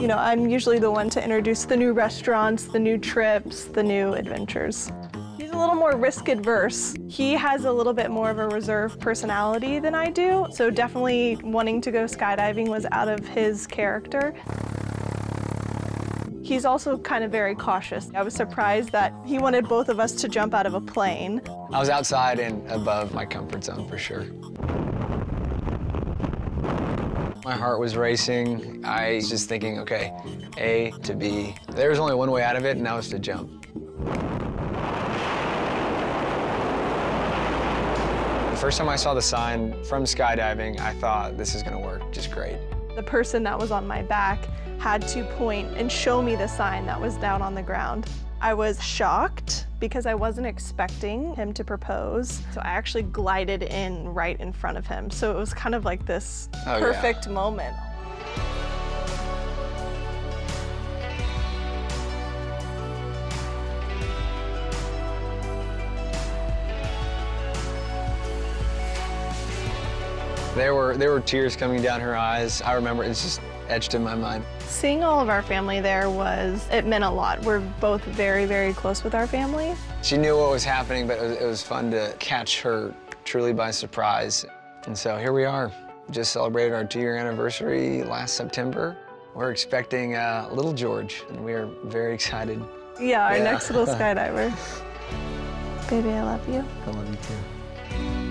You know, I'm usually the one to introduce the new restaurants, the new trips, the new adventures. He's a little more risk adverse. He has a little bit more of a reserved personality than I do, so definitely wanting to go skydiving was out of his character. He's also kind of very cautious. I was surprised that he wanted both of us to jump out of a plane. I was outside and above my comfort zone for sure. My heart was racing. I was just thinking, okay, A to B. There was only one way out of it, and that was to jump. The first time I saw the sign from skydiving, I thought, this is gonna work just great. The person that was on my back had to point and show me the sign that was down on the ground. I was shocked because I wasn't expecting him to propose. So I actually glided in right in front of him. So it was kind of like this perfect moment. There were tears coming down her eyes. I remember it's just etched in my mind. Seeing all of our family there it meant a lot. We're both very, very close with our family. She knew what was happening, but it was fun to catch her truly by surprise. And so here we are. Just celebrated our 2-year anniversary last September. We're expecting little George, and we are very excited. Yeah, our next little skydiver. Baby, I love you. I love you too.